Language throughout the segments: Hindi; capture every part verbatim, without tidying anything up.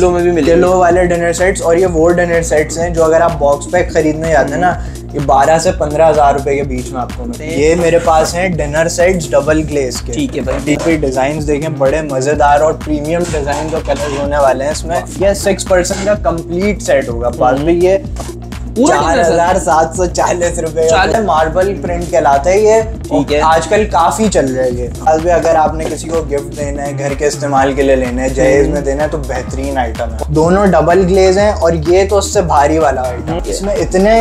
किलो में भी मिलेंगे, किलो वाले डिनर सेट्स। और ये वो डिनर सेट्स हैं जो अगर आप बॉक्स पैक खरीदने जाते हैं ना, ये बारह से पंद्रह हजार रुपए के बीच में आपको मिलते हैं। ये मेरे पास हैं डिनर सेट्स डबल ग्लेज के। ठीक है भाई, पे डिजाइन देखें, बड़े मजेदार और प्रीमियम डिजाइन और कलर होने वाले हैं इसमें। ये सिक्स पर्सन का कंप्लीट सेट होगा। पास भी ये चार हजार सात सौ चालीस रूपए मार्बल प्रिंट कहलाता है ये। ठीक है, आजकल काफी चल रहे हैं। अगर आपने किसी को गिफ्ट देना है, घर के इस्तेमाल के लिए लेना है, जहेज में देना है, तो बेहतरीन आइटम है। दोनों डबल ग्लेज हैं और ये तो उससे भारी वाला आइटम। इसमें इतने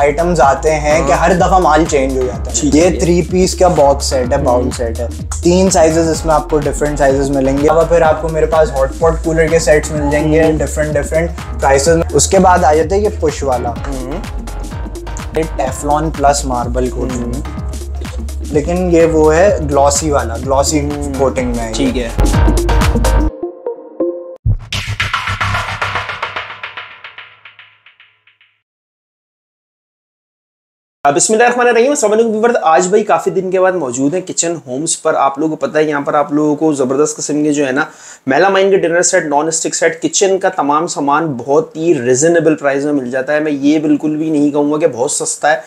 आइटम्स आते हैं कि हर दफा माल चेंज हो जाता है। ये थ्री पीस का बॉक्स सेट है, बाउल सेट है। तीन साइजेस इसमें आपको डिफरेंट साइजेस मिलेंगे। अब फिर आपको मेरे पास हॉटपॉट कूलर के सेट्स मिल जाएंगे डिफरेंट डिफरेंट प्राइसेस में। उसके बाद आ जाते हैं ये पुश वाला टेफ्लॉन प्लस मार्बल कोटिंग, लेकिन ये वो है ग्लॉसी वाला, ग्लॉसी कोटिंग में। ठीक है, बिस्मिल्लाहिर्रहमानिर्रहीम। आज भाई काफ़ी दिन के बाद मौजूद है किचन होम्स पर। आप लोगों को पता है यहाँ पर आप लोगों को ज़बरदस्त किस्म के जो है ना मेलामाइन के dinner set, non stick set, kitchen का तमाम सामान बहुत ही रिजनेबल प्राइस में मिल जाता है। मैं ये बिल्कुल भी नहीं कहूँगा कि बहुत सस्ता है,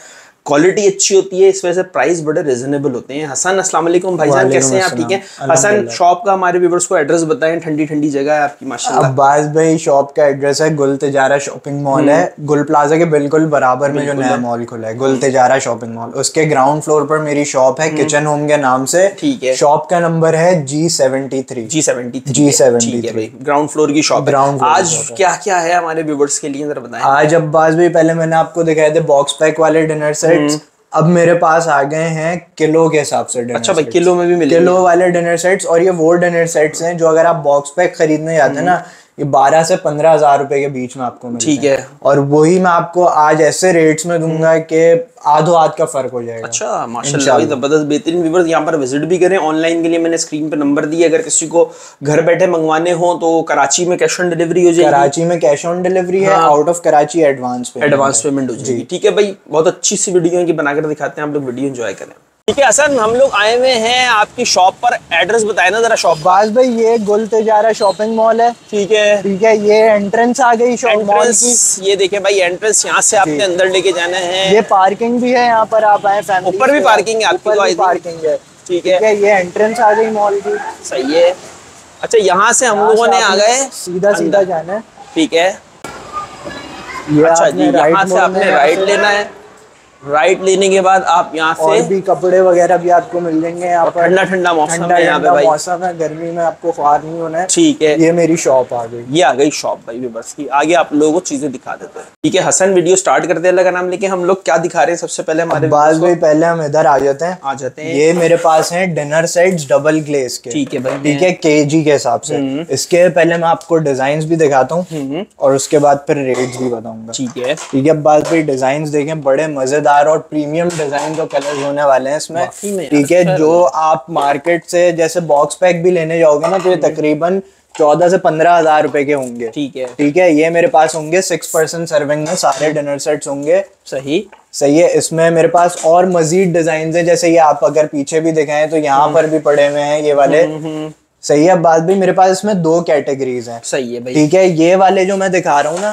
क्वालिटी अच्छी होती है, इस वजह से प्राइस बड़े रिजनेबल होते हैं। हसन, अस्सलाम वालेकुम भाईजान, कैसे हैं आप? ठीक है हसन, शॉप का हमारे व्यूअर्स को एड्रेस बताएं। ठंडी ठंडी जगह है आपकी माशाल्लाह। अब्बास भाई, शॉप का एड्रेस है गुल तिजारा शॉपिंग मॉल है, गुल प्लाजा के बिल्कुल बराबर में जो नया मॉल खुला है, गुल तिजारा शॉपिंग मॉल। उसके ग्राउंड फ्लोर पर मेरी शॉप है किचन होम के नाम से। ठीक है, शॉप का नंबर है G seventy three G seventy G seventy three. Ground floor की शॉप। ग्राउंड आज क्या क्या है हमारे व्यूअर्स के लिए बताएं। आज अब्बास भाई, पहले मैंने आपको दिखाए थे बॉक्स पैक वाले डिनर सेट। अब मेरे पास आ गए हैं किलो के हिसाब से। अच्छा भाई, किलो में भी मिलेंगे, किलो वाले डिनर सेट्स। और ये वो डिनर सेट्स हैं जो अगर आप बॉक्स पैक खरीदने जाते हैं ना, ये बारह से पंद्रह हजार रुपए के बीच में आपको मिलते हैं। ठीक है, और वही मैं आपको आज ऐसे रेट्स में दूंगा कि आधो आध का फर्क हो जाएगा। अच्छा माशाल्लाह, जबरदस्त। बेहतरीन व्यूअर्स, यहाँ पर विजिट भी करें। ऑनलाइन के लिए मैंने स्क्रीन पे नंबर दिया, अगर किसी को घर बैठे मंगवाने हो तो कराची में कैश ऑन डिलीवरी हो जाएगी। कराची में कैश ऑन डिलीवरी है, out of Karachi advance advance payment हो जाएगी। ठीक है भाई, बहुत अच्छी सी वीडियो की बनाकर दिखाते हैं, आप लोग वीडियो एंजॉय करें। ठीक है हसन, हम लोग आए हुए हैं आपकी शॉप पर। एड्रेस बताए ना जरा शॉप। बाज भाई, ये गुल तिजारा शॉपिंग मॉल है। ठीक है ठीक है, ये एंट्रेंस आ गई शॉप मॉल की। ये देखे भाई एंट्रेंस, यहाँ से आपने अंदर लेके जाना है। ये पार्किंग भी है यहाँ पर, आप आए फैमिली, ऊपर भी पार्किंग है आपकी, ऊपर पार्किंग है। ठीक है, ये एंट्रेंस आ गई मॉल की। सही है। अच्छा, यहाँ से हम लोगों ने आ गए सीधा सीधा जाना है। ठीक है, अच्छा जी, यहाँ से आपने राइट लेना है। राइट लेने के बाद आप यहाँ से और भी कपड़े वगैरह भी आपको मिल जाएंगे। ठंडा ठंडा मौसम है यहाँ पे भाई, मौसम है, गर्मी में आपको ख्वार नहीं होना है। ठीक है, ये मेरी शॉप आ गई, ये आ गई शॉप भाई बस की। आगे आप लोगों को चीजें दिखा देते हैं। ठीक है हसन, वीडियो स्टार्ट करते हैं अल्लाह का नाम लेके। हम लोग क्या दिखा रहे हैं सबसे पहले हमारे पास भाई? पहले हम इधर आ जाते हैं आ जाते हैं ये मेरे पास है डिनर सेट्स डबल ग्लेज के। ठीक है भाई, ठीक है, के जी के हिसाब से। इसके पहले मैं आपको डिजाइन भी दिखाता हूँ और उसके बाद फिर रेट भी बताऊंगा। ठीक है ठीक है, बाद भाई डिजाइन देखे, बड़े मजेदार और प्रीमियम डिजाइन के कलर्स होने वाले हैं इसमें। ठीक है, जो आप मार्केट से जैसे बॉक्स पैक भी लेने जाओगे ना, तो ये तकरीबन चौदह से पंद्रह हजार रुपए के होंगे। ठीक है ठीक है, ये मेरे पास होंगे सिक्स परसेंट सर्विंग में सारे डिनर सेट्स होंगे। सही सही है। इसमें मेरे पास और मजीद डिजाइन है, जैसे ये आप अगर पीछे भी दिखाएं तो यहाँ पर भी पड़े हुए हैं ये वाले। सही है बात भी, मेरे पास इसमें दो कैटेगरीज हैं। सही है भाई। ठीक है, ये वाले जो मैं दिखा रहा हूँ ना,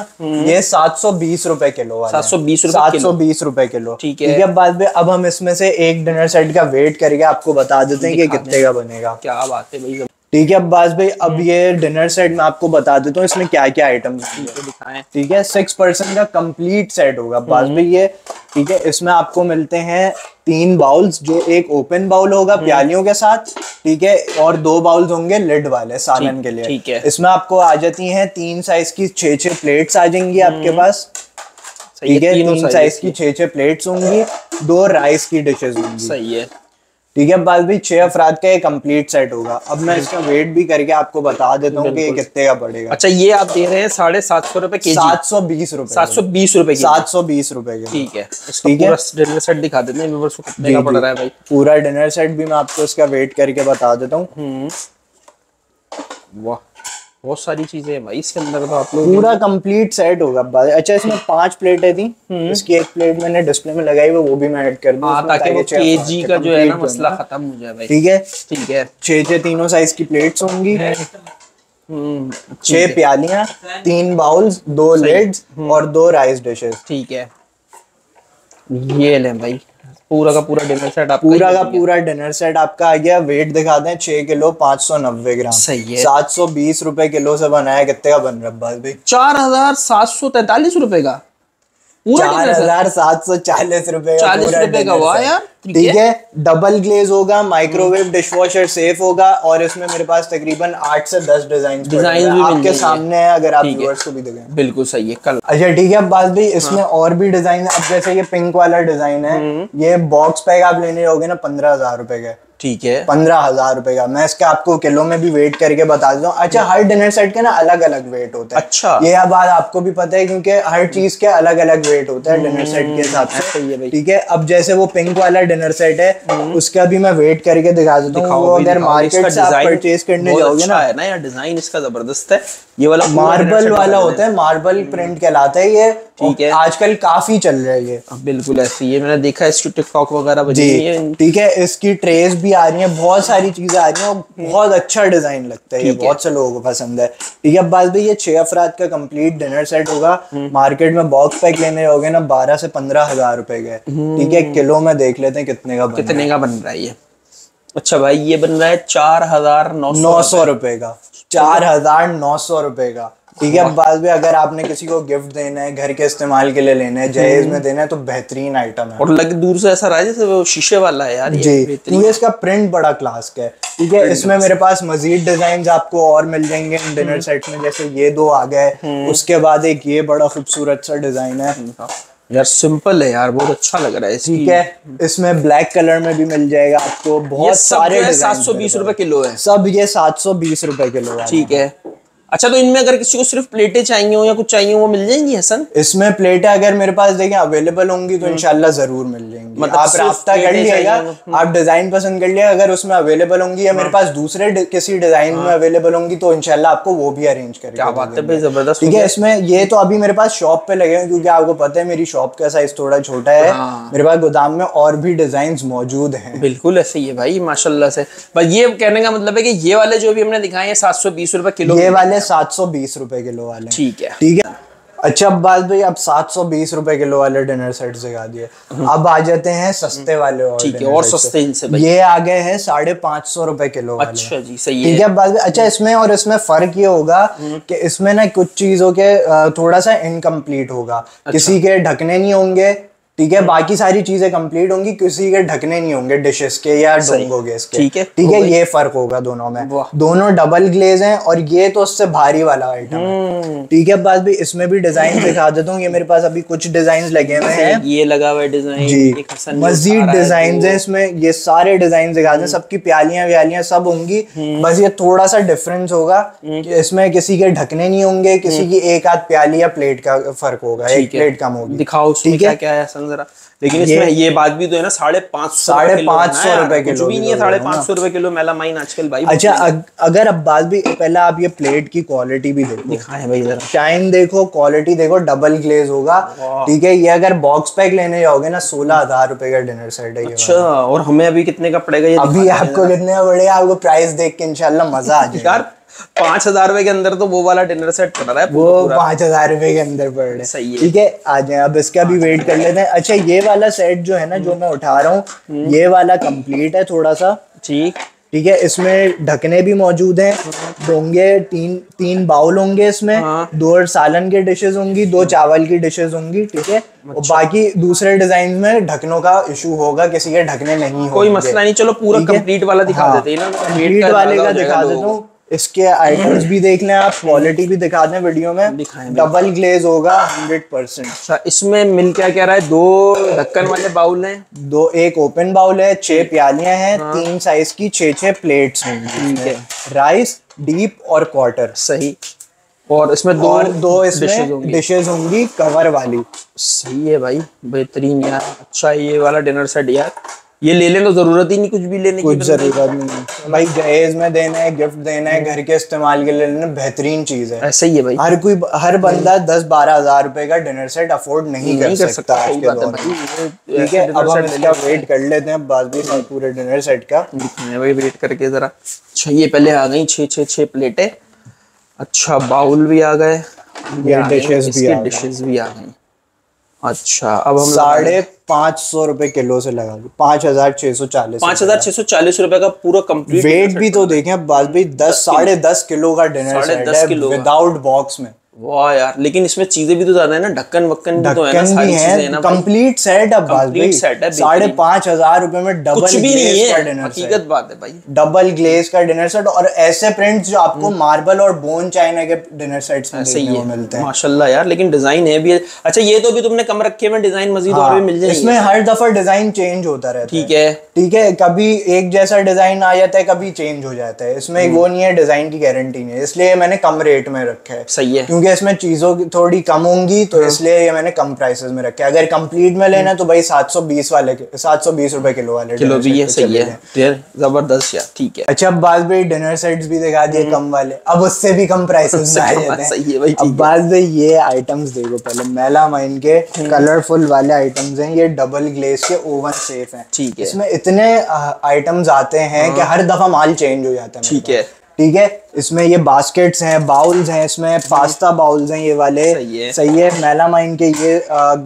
ये सात सौ बीस रुपए किलो वाले, सात सौ बीस सात सौ बीस रुपए किलो। ठीक है, अब बात भी, अब हम इसमें से एक डिनर सेट का वेट करके आपको बता देते हैं कि कितने का बनेगा। क्या बात है भाई। ठीक है अब्बास भाई, अब ये डिनर सेट मैं आपको बता देता हूँ इसमें क्या क्या आइटम्स दिखाएं। ठीक है, सिक्स पर्सन का कंप्लीट सेट होगा अब्बास भाई ये। ठीक है, इसमें आपको मिलते हैं तीन बाउल्स, जो एक ओपन बाउल होगा प्यालियों के साथ। ठीक है, और दो बाउल्स होंगे लिड वाले सालन के लिए। ठीक है, इसमें आपको आ जाती हैं तीन साइज की छह छह प्लेट्स आ जाएंगी आपके पास। ठीक है, तीन साइज की छह छह प्लेट्स होंगी, दो राइस की डिशेज होंगी। सही है ठीक है बात भी, छह अफराद का ये कंप्लीट सेट होगा। अब मैं इसका वेट भी करके आपको बता देता हूँ कि ये कितने का पड़ेगा। अच्छा, ये आप दे रहे हैं साढ़े सात सौ रुपए के जी, सात सौ बीस रुपए सात सौ बीस रुपए सात सौ बीस रुपए के। ठीक है, ठीक है, डिनर सेट दिखा देते हैं व्यूअर्स को कितने का पड़ रहा है भाई। पूरा डिनर सेट भी मैं आपको इसका वेट करके बता देता हूँ। वाह, बहुत सारी चीजें हैं भाई इसके अंदर, तो आप लोग पूरा कंप्लीट सेट होगा। अच्छा, इसमें पांच प्लेटें थी, इसकी एक प्लेट मैंने डिस्प्ले में लगाई हुआ, वो भी मैं ऐड कर दूं ताकि वो केजी का जो है ना मसला खत्म हो जाए भाई। ठीक है ठीक है, छह छह तीनों साइज की प्लेट्स होंगी। छह प्यालियाँ, तीन बाउल्स, दो लेड्स और दो राइस डिशेस। ठीक है, ये ले भाई पूरा का पूरा डिनर सेट आपका पूरा का पूरा डिनर सेट आपका आ गया। वेट दिखा दें, छह किलो पाँच सौ नब्बे ग्राम। सही है। सात सौ बीस रुपए किलो से बनाया, कितने का बन रहा है भाई? चार हजार सात सौ तैतालीस रुपए का, चार हजार सात सौ चालीस रुपए का हुआ यार। ठीक है, डबल ग्लेज होगा, माइक्रोवेव डिशवॉशर सेफ होगा और इसमें मेरे पास तकरीबन आठ से दस डिजाइन डिजाइन आपके सामने है अगर आप व्यूअर्स को भी देखें। बिल्कुल सही है कल। अच्छा ठीक है, अब बात भी इसमें और भी डिजाइन है। अब जैसे ये पिंक वाला डिजाइन है, ये बॉक्स पैक आप लेने जाओगे ना पंद्रह हजार रुपए का। ठीक है, पंद्रह हजार रुपए का। मैं इसका आपको किलो में भी वेट करके बता दूं। अच्छा, हर डिनर सेट के ना अलग अलग वेट होता है। अच्छा, ये बात आपको भी पता है क्योंकि हर चीज के अलग अलग वेट होता है डिनर सेट के हिसाब से। ठीक है, अब जैसे वो पिंक वाला डिनर सेट है उसका भी मैं वेट करके दिखा देता हूँ। अगर मार्केट से आप परचेज करने जाओगे ना, है ना, यार डिजाइन इसका जबरदस्त है। ये वाला मार्बल वाला होता है, मार्बल प्रिंट कहलाता है ये। ठीक है, आजकल काफी चल रहा है ये। बिल्कुल ऐसी ये मैंने देखा है, इसकी टिकटॉक वगैरह। ठीक है, इसकी ट्रेस भी आ रही है, बहुत सारी चीजें आ रही हैं और बहुत अच्छा डिजाइन लगता है ये, बहुत से लोगों को पसंद है। ठीक है, बात भाई ये छह अफराद का कंप्लीट डिनर सेट होगा। मार्केट में बॉक्स पैक लेने होगे ना बारह से पंद्रह हजार रुपए के। ठीक है, किलो में देख लेते हैं कितने का कितने का बन रहा है ये। अच्छा भाई, ये बन रहा है चार हजार नौ सौ रुपए का, चार हजार नौ सौ रुपए का। ठीक है, अब बाद में अगर आपने किसी को गिफ्ट देना है, घर के इस्तेमाल के लिए लेना है, जहेज में देना है तो बेहतरीन आइटम है। और लग दूर से ऐसा रहा है जैसे वो शीशे वाला है यार ये। ठीक है, इसका प्रिंट बड़ा क्लास का है। ठीक है, इसमें मेरे पास मजीद डिजाइन आपको और मिल जाएंगे इन डिनर सेट में। जैसे ये दो आ गए, उसके बाद एक ये बड़ा खूबसूरत सा डिजाइन है यार, सिंपल है यार, बहुत अच्छा लग रहा है। ठीक है, इसमें ब्लैक कलर में भी मिल जाएगा आपको। बहुत सारे सात सौ बीस रुपए किलो है सब, ये सात सौ बीस रुपए किलो है। ठीक है, अच्छा तो इनमें अगर किसी को सिर्फ प्लेटें चाहिए हो या कुछ चाहिए हो वो मिल जाएंगी हसन? इसमें प्लेटें अगर मेरे पास देखें अवेलेबल होंगी तो इंशाल्लाह जरूर मिल जाएंगी। मतलब आप रास्ता कर लिएगा, आप डिजाइन पसंद कर लिया, अगर उसमें अवेलेबल होंगी या मेरे पास दूसरे किसी डिजाइन में अवेलेबल होंगी तो इंशाल्लाह आपको वो भी अरेंज करेंगे। जबरदस्त। ठीक है, इसमें ये तो अभी मेरे पास शॉप पे लगे हैं क्योंकि आपको पता है मेरी शॉप का साइज थोड़ा छोटा है। मेरे पास गोदाम में और भी डिजाइन मौजूद है। बिल्कुल ऐसे ही है भाई माशाल्लाह से। बस ये कहने का मतलब है कि ये वाले जो भी हमने दिखाए हैं सात सौ बीस रुपए किलो, ये वाले सात सौ बीस रुपए किलो वाले। ठीक है, ठीक है। अच्छा, अब बात भाई अब सात सौ बीस रुपए किलो वाले डिनर सेट दिखा दिए, अब आ जाते हैं सस्ते वाले। और ठीक है, और सस्ते इनसे भाई ये आ गए हैं साढ़े पाँच सौ रुपए किलो वाले। अच्छा जी, सही है। ठीक है, अब बात अच्छा इसमें और इसमें फर्क ये होगा कि इसमें ना कुछ चीजों के थोड़ा सा इनकम्प्लीट होगा, किसी के ढकने नहीं होंगे। ठीक है, बाकी सारी चीजें कंप्लीट होंगी, किसी के ढकने नहीं होंगे डिशेस के या डोंगो के इसके। ठीक है, ठीक है, ये फर्क होगा दोनों में। दोनों डबल ग्लेज हैं और ये तो उससे भारी वाला आइटम है। ठीक है, बात भी इसमें भी डिजाइन दिखा देता हूँ। ये मेरे पास अभी कुछ डिजाइन लगे हुए हैं, ये लगा हुआ डिजाइन जी, मजीद डिजाइन है इसमें। ये सारे डिजाइन दिखा दें, सबकी प्यालियां व्यालियां सब होंगी, बस ये थोड़ा सा डिफरेंस होगा। इसमें किसी के ढकने नहीं होंगे, किसी की एक आध प्याली या प्लेट का फर्क होगा, एक प्लेट कम होगी। दिखाओ ठीक है क्या है जरा। लेकिन इसमें ये बात भी तो है ना, साढ़े पाँच सौ साढ़े पाँच सौ रुपए किलो भी नहीं है, साढ़े पाँच सौ रुपए किलो मेलामाइन आजकल भाई। अच्छा, अग, अगर अब बात भी पहले आप ये प्लेट की क्वालिटी भी देखो, दिखाएं भाई जरा, टाइम देखो, क्वालिटी देखो, डबल ग्लेज होगा। ठीक है, ये अगर बॉक्स पैक लेने जाओगे ना सोलह हजार रुपए का डिनर सेट है। अच्छा, और हमें अभी कितने का पड़ेगा? अभी आपको कितने का पड़ेगा आपको प्राइस देख के इंशाल्लाह मजा आ जाएगा। पांच हजार रुपए के अंदर तो वो वाला डिनर सेट पड़ रहा है, वो पांच हजार रुपए के अंदर पड़ रहा है। सही है, ठीक है, आ जाए अब इसका भी वेट कर लेते हैं। अच्छा, ये वाला सेट जो है ना जो मैं उठा रहा हूँ ये वाला कंप्लीट है थोड़ा सा। ठीक, ठीक है, इसमें ढकने भी मौजूद हैं, डोंगे तीन तीन बाउल होंगे इसमें। हाँ। दो सालन के डिशेस होंगी, दो चावल की डिशेस होंगी। ठीक है, और बाकी दूसरे डिजाइन में ढकनों का इशू होगा, किसी के ढकने नहीं, कोई मसला नहीं। चलो पूरा कंप्लीट वाला दिखा देते हैं ना, कंप्लीट वाले का दिखा देता हूँ। इसके आइटम्स भी देख लें आप, क्वालिटी भी दिखा दें वीडियो में। डबल ग्लेज होगा हंड्रेड परसेंट। अच्छा, इसमें मिल क्या क्या रहा है? दो ढक्कन वाले बाउल हैं, दो एक ओपन बाउल है, छह प्यालियां हैं। हाँ। तीन साइज की छह छह प्लेट्स हैं, राइस, डीप और क्वार्टर। सही, और इसमें दो और दो इसमें डिशेज होंगी कवर वाली। सही है भाई, बेहतरीन यार। अच्छा, ये वाला डिनर सेट यार ये ले लें तो जरूरत ही नहीं कुछ भी लेने की, कुछ जरूरत नहीं भाई। जहेज में देना है, गिफ्ट देना है, घर के इस्तेमाल के लिए लेना, बेहतरीन चीज है। ऐसे ही है भाई, हर कोई हर बंदा दस बारह हजार रुपए का डिनर सेट अफोर्ड नहीं कर सकता आज के दौर में। ठीक है, अब हम इसका वेट कर लेते हैं बाद में पूरे डिनर सेट का। भाई वेट करके जरा, अच्छा ये पहले आ गई छह छह छह प्लेटें। अच्छा बाउल भी आ गए, डिशेस भी आ डिशेस भी आ गई। अच्छा अब हम साढ़े पाँच सौ रुपए किलो से लगा लो, पाँच हजार छह सौ चालीस पाँच हजार छह सौ चालीस रुपए का पूरा कंप्लीट वेट भी तो देखें आप बात भी, दस साढ़े दस किलो का डिनर सेट है विदाउट बॉक्स में। वाह यार, लेकिन इसमें चीजें भी तो ज्यादा है ना, ढक्कन वक्कन भी तो है ना, सारी चीजें है ना, कंप्लीट सेट है भाई, साढ़े पाँच हजार रुपए में डबल ग्लेज का डिनर सेट, हकीकत बात है भाई, डबल ग्लेज का डिनर सेट। और ऐसे प्रिंट्स जो आपको मार्बल और बोन चाइना के डिनर सेट्स में देखने को मिलते हैं। माशाल्लाह यार, लेकिन डिजाइन है भी। अच्छा ये तो भी तुमने कम रखे में डिजाइन मजीद और भी मिल जाएगी, इसमें हर दफा डिजाइन चेंज होता रहता है। ठीक है ठीक है, कभी एक जैसा डिजाइन आ जाता है, कभी चेंज हो जाता है, इसमें वो नहीं है, डिजाइन की गारंटी नहीं है, इसलिए मैंने कम रेट में रखा है। सही है, इसमें चीजों की थोड़ी कम होंगी तो इसलिए ये मैंने कम प्राइसेस में रखे। अगर कंप्लीट में लेना तो भाई सात सौ बीस वाले सात सौ बीस रुपए किलो वाले किलो भी ये सही है, जबरदस्त यार। ठीक है, अच्छा अब बात भाई डिनर सेट्स भी दिखा दिए कम वाले, अब उससे भी कम प्राइसेस में आ जाते हैं। अब बात भाई ये आइटम्स देखो, पहले मेलामाइन के कलरफुल वाले आइटम्स हैं, ये डबल ग्लेज के ओवन सेफ हैं। ठीक है, इसमें इतने आइटम्स आते हैं कि हर दफा माल चेंज हो जाता है। ठीक है ठीक है, इसमें ये बास्केट्स हैं, बाउल्स हैं, इसमें पास्ता बाउल्स हैं ये वाले। सही है, सही है। मेलामाइन के ये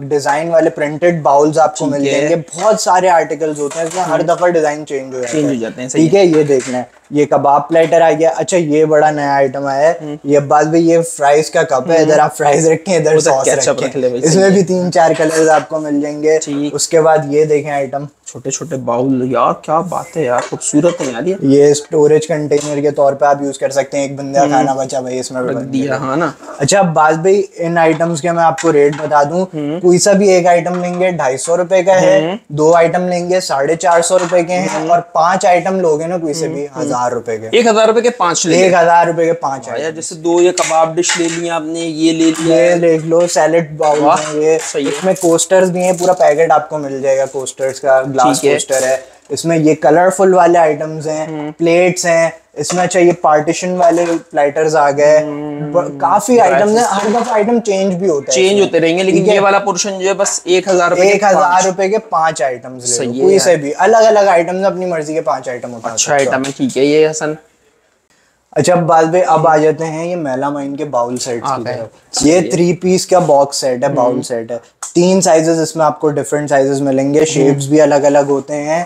डिजाइन वाले प्रिंटेड बाउल्स आपको मिल जाएंगे। बहुत सारे आर्टिकल्स होते हैं, इसमें हर दफा डिजाइन चेंज हो जाते हैं। ठीक है, ये देखना है, ये कबाब प्लेटर आ गया। अच्छा ये बड़ा नया आइटम आया है, ये बात भी ये फ्राइज का कप है, इधर आप फ्राइज रखें, इधर सॉस रखें, इसमें भी तीन चार कलर्स आपको मिल जाएंगे। उसके बाद ये देखें आइटम, छोटे छोटे बाउल, यार क्या बात है यार, खूबसूरत है यार। ये स्टोरेज कंटेनर के तौर पर आप यूज कर सकते हैं, एक बंदे का खाना बचा भाई इसमें रख दिया। हाँ ना। अच्छा बात भाई इन आइटम्स के मैं आपको रेट बता दूं, कोई सा भी एक आइटम लेंगे ढाई सौ रुपए का है, दो आइटम लेंगे साढ़े चार सौ रुपए के हैं, और पांच आइटम लोगे ना कोई से भी हजार रुपए के, एक हजार रुपए के पांच ले एक हजार रुपए के पांच आया। जैसे दो ये कबाब डिश ले लिया आपने, ये ले लिया, देख लो सैलेड बाउल, ये इसमें कोस्टर्स भी है, पूरा पैकेट आपको मिल जाएगा कोस्टर्स का, ग्लास कोस्टर है। इसमें ये कलरफुल वाले आइटम्स हैं, प्लेट्स हैं, इसमें चाहिए पार्टीशन वाले प्लेटर्स आ गए, काफी आइटम्स हैं, हर दफा आइटम चेंज भी होता है, चेंज होते रहेंगे, लेकिन ये वाला पोर्शन जो है बस एक हजार एक हजार रुपए के पांच आइटम्स, कोई से भी अलग अलग आइटम्स, अपनी मर्जी के पांच आइटम होता है। अच्छा आइटम है, ठीक है ये हसन। अच्छा बाद में अब आ जाते हैं ये मेलामाइन के बाउल सेट्स की तरफ। ये थ्री पीस का बॉक्स सेट है, बाउल सेट है, तीन साइजेस इसमें आपको डिफरेंट साइजेस मिलेंगे, शेप्स भी अलग अलग होते हैं।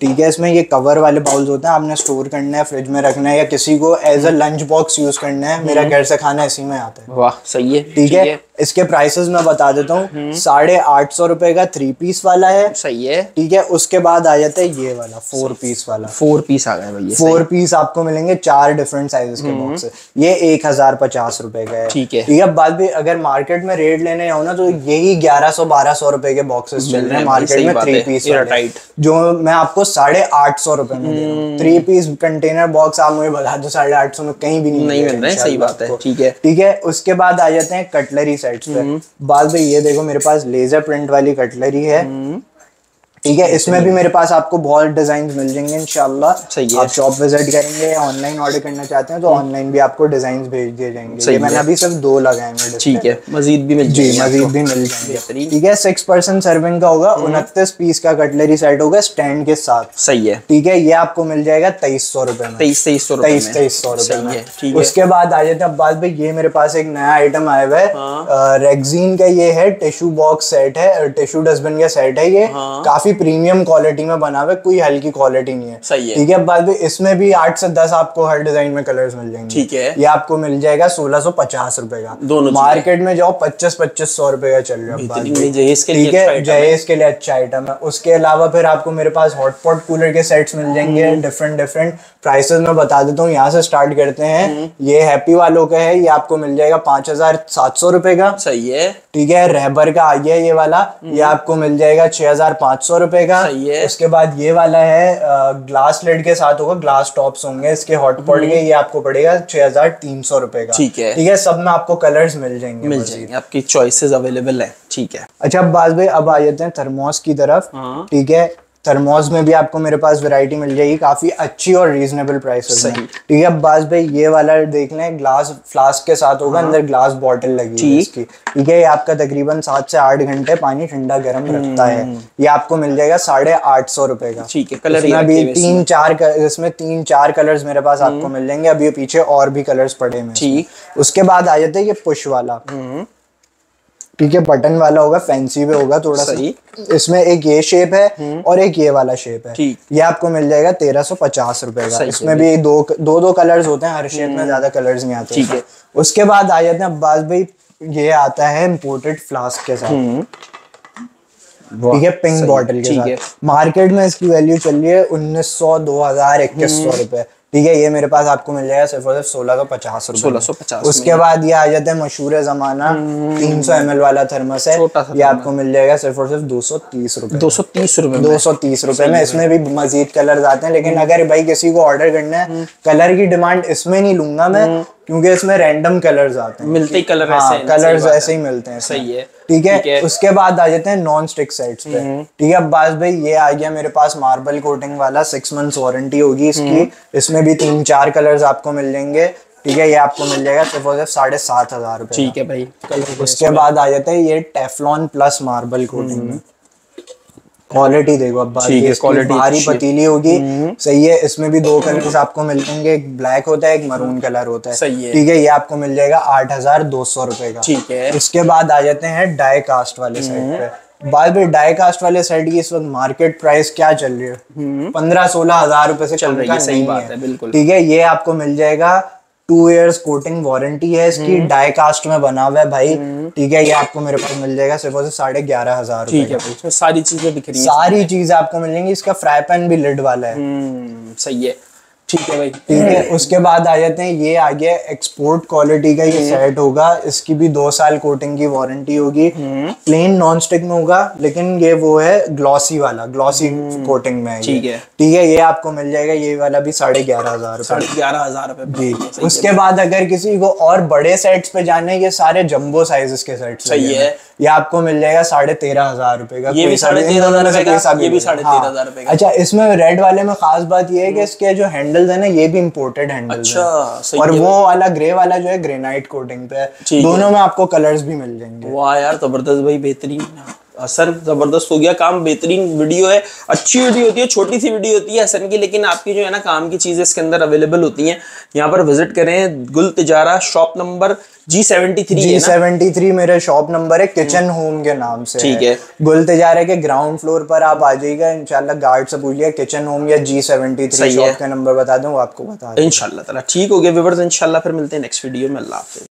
ठीक है, इसमें ये कवर वाले बाउल्स होते हैं, आपने स्टोर करना है, फ्रिज में रखना है, या किसी को as a lunch box use करना है। मेरा घर से खाना इसी में आता है। वाह सही है। ठीक है, इसके प्राइसेस मैं बता देता हूँ, साढ़े आठ सौ रुपए का थ्री पीस वाला है। सही है। ठीक है, उसके बाद आ जाता है ये वाला फोर पीस वाला, फोर पीस आ गया भैया, फोर पीस आपको मिलेंगे, चार डिफरेंट साइजेस के बॉक्स, ये एक हजार पचास रुपए का है। ठीक है, ठीक है, बाद भी अगर मार्केट में रेट लेने जाओ ना तो यही ग्यारह सौ बारह सौ रुपए के बॉक्सेस चल रहे हैं मार्केट में थ्री पीस वाले, जो मैं आपको साढ़े आठ सौ रुपए में, थ्री पीस कंटेनर बॉक्स आप मुझे बता दो साढ़े आठ सौ में कहीं भी नहीं मिल रहे। सही बात है। ठीक है ठीक है, उसके बाद आ जाते हैं कटलरी। बाद में ये देखो मेरे पास लेजर प्रिंट वाली कटलरी है। ठीक है, इसमें भी मेरे पास आपको बहुत डिजाइन मिल जाएंगे इंशाल्लाह। आप शॉप विजिट करेंगे, ऑनलाइन ऑर्डर करना चाहते हैं तो ऑनलाइन भी आपको डिजाइन भेज दिए जाएंगे। ये मैंने अभी सिर्फ दो लगाए हैं। ठीक है, मजीद भी मिल जी मजीद भी मिल जाएंगे। ठीक है, सिक्स परसेंट सर्विंग का होगा, उनतीस पीस का कटलरी सेट होगा स्टैंड के साथ। सही है। ठीक है, ये आपको मिल जाएगा तेईस सौ रुपए में, तेईस तेईस सौ तेईस तेईस सौ रुपए। उसके बाद आ जाते हैं, अब बाद में ये मेरे पास एक नया आइटम आया हुआ है, रेगजीन का, ये है टिश्यू बॉक्स सेट है, टिश्यू डस्टबिन का सेट है, ये काफी प्रीमियम क्वालिटी में बना हुआ है, कोई हल्की क्वालिटी नहीं है। सही है। ठीक है, बाद में इसमें भी आठ से दस आपको हर डिजाइन में कलर्स मिल जाएंगे। ठीक है, ये आपको मिल जाएगा सोलह सौ पचास रुपए का, दोनों मार्केट में जाओ पच्चीस पच्चीस सौ रुपए का चल रहा है। ठीक है, जहेज के लिए अच्छा आइटम है। उसके अलावा फिर आपको मेरे पास हॉटपॉट कूलर के सेट्स मिल जाएंगे, डिफरेंट डिफरेंट प्राइसेस में बता देता हूँ, यहाँ से स्टार्ट करते हैं। ये हैप्पी वालों का है, ये आपको मिल जाएगा पांच हजार सात सौ रुपए का। सही है। ठीक है, रहबर का आ गया ये वाला, ये आपको मिल जाएगा छह हजार पांच सौ रुपए का। उसके बाद ये वाला है ग्लास लेड के साथ होगा, ग्लास टॉप्स होंगे इसके हॉटपॉट के, ये आपको पड़ेगा छह हजार तीन सौ रुपए का। ठीक है ठीक है, सब में आपको कलर्स मिल जाएंगे मिल जाएंगे आपकी चॉइसेस अवेलेबल है। ठीक है, अच्छा अब बात भाई अब आ जाते हैं थर्मोस की तरफ। ठीक है, थर्मोस में भी आपको मेरे पास वैरायटी मिल जाएगी काफ़ी अच्छी और रीजनेबल प्राइस में। ठीक है, अब बास भाई ये वाला देख लें, ग्लास फ्लास्क के साथ होगा, अंदर ग्लास बॉटल लगी है इसकी। ठीक है, ये आपका तकरीबन सात से आठ घंटे पानी ठंडा गर्म रखता है। ये आपको मिल जाएगा साढ़े आठ सौ रुपए का। ठीक है, कलर अभी तीन चार इसमें तीन चार कलर्स मेरे पास आपको मिल जाएंगे। अभी पीछे और भी कलर्स पड़े हैं। ठीक, उसके बाद आ जाते हैं ये पुश वाला। ठीक है, बटन वाला होगा, फैंसी भी होगा थोड़ा सा। इसमें एक ये शेप है और एक ये वाला शेप है। ये आपको मिल जाएगा तेरह सौ पचास रुपए का। इसमें भी दो दो दो कलर्स होते हैं, हर शेप में ज्यादा कलर्स नहीं आते। ठीक है, उसके बाद आ जाते हैं अब्बास भाई, ये आता है इम्पोर्टेड फ्लास्क के साथ। ठीक है, पिंक बॉटल के साथ। मार्केट में इसकी वैल्यू चल रही है उन्नीस सौ दो हजार इक्कीस सौ रुपए। ठीक है, ये मेरे पास आपको मिल जाएगा सिर्फ और सिर्फ सोलह सौ पचास रुपए। सोलह सौ पचास। उसके बाद ये आ जाता है मशहूर जमाना तीन सौ एम एल वाला थर्मस है। ये आपको मिल जाएगा सिर्फ और सिर्फ दो सौ तीस रुपए। दो सौ तीस रुपए दो सौ तीस रुपए में। इसमें भी मजीद कलर आते हैं, लेकिन अगर भाई किसी को ऑर्डर करना है, कलर की डिमांड इसमें नहीं लूंगा मैं, क्योंकि इसमें रैंडम कलर्स आते हैं, मिलते ही कलर ऐसे कलर्स ऐसे ही मिलते हैं। सही है। ठीक है, उसके बाद आ जाते हैं नॉन स्टिक सेट्स पे। ठीक है, अब्बास भाई ये आ गया मेरे पास मार्बल कोटिंग वाला, सिक्स मंथ्स वारंटी होगी इसकी। इसमें भी तीन चार कलर्स आपको मिल जाएंगे। ठीक है, ये आपको मिल जाएगा सिर्फ और सिर्फ साढ़े सात हजार रुपए। ठीक है भाई, उसके बाद आ जाता है ये टेफ्लॉन प्लस मार्बल कोटिंग में। क्वालिटी देखो अब्बास, भारी पतीली होगी। सही है, इसमें भी दो कलर आपको मिलेंगे, एक ब्लैक होता है, एक मरून कलर होता है। सही है। ठीक है, ये आपको मिल जाएगा आठ हजार दो सौ रुपए का। ठीक है, इसके बाद आ जाते हैं डाई कास्ट वाले सेट पे। बात भाई डाई कास्ट वाले सेट की इस वक्त मार्केट प्राइस क्या चल रही है? पंद्रह सोलह हजार रुपए से चल रही है। सही बात है, बिल्कुल। ठीक है, ये आपको मिल जाएगा, टू इयर्स कोटिंग वारंटी है इसकी, डाई कास्ट में बना हुआ है भाई। ठीक है, ये आपको मेरे पास मिल जाएगा सिर्फ और साढ़े ग्यारह हजार। ठीक है, इसमें सारी चीजें दिख रही हैं, सारी चीजें आपको मिलेंगी। इसका फ्राई पैन भी लिड वाला है। सही है। ठीक है भाई। ठीक है, उसके बाद आ जाते हैं, ये आ गया एक्सपोर्ट क्वालिटी का ये सेट होगा। इसकी भी दो साल कोटिंग की वारंटी होगी। प्लेन नॉन स्टिक में होगा, लेकिन ये वो है ग्लॉसी वाला, ग्लॉसी कोटिंग में है। ठीक है, ठीक है, ये आपको मिल जाएगा, ये वाला भी साढ़े ग्यारह हजार साढ़े ग्यारह हजार रुपए। जी, उसके बाद अगर किसी को और बड़े सेट्स पे जाने, ये सारे जम्बो साइजेस के सेट। सही है, ये आपको मिल जाएगा साढ़े तेरह हजार रुपए का। ये भी साढ़े तेरह हजार रुपए का। अच्छा, इसमें रेड वाले में खास बात ये है कि इसके जो हैंडल्स है ना, ये भी इम्पोर्टेड हैंडल्स है। अच्छा, और वो वाला ग्रे वाला जो है ग्रेनाइट कोटिंग पे है। दोनों में आपको कलर्स भी मिल जाएंगे। वाह यार, जबरदस्त भाई, बेहतरीन असर, जबरदस्त हो गया काम। बेहतरीन वीडियो है, अच्छी वीडियो होती है, छोटी सी वीडियो होती है हसन की, लेकिन आपकी जो है ना काम की चीजें इसके अंदर अवेलेबल होती हैं। यहाँ पर विजिट करें, Gul Tijara, shop number G seventy three G seventy three मेरा शॉप नंबर है, किचन होम के नाम से। ठीक है, गुल तिजारा के ग्राउंड फ्लोर पर आप आ जाइएगा। इंशाल्लाह गार्ड से पूछिए, किचन होम या जी सेवेंटी थ्री शॉप का नंबर बता दूं, आपको बता दूं इंशाल्लाह। ठीक हो गया व्यूअर्स, इंशाल्लाह फिर मिलते हैं नेक्स्ट वीडियो में। अल्लाह हाफिज़।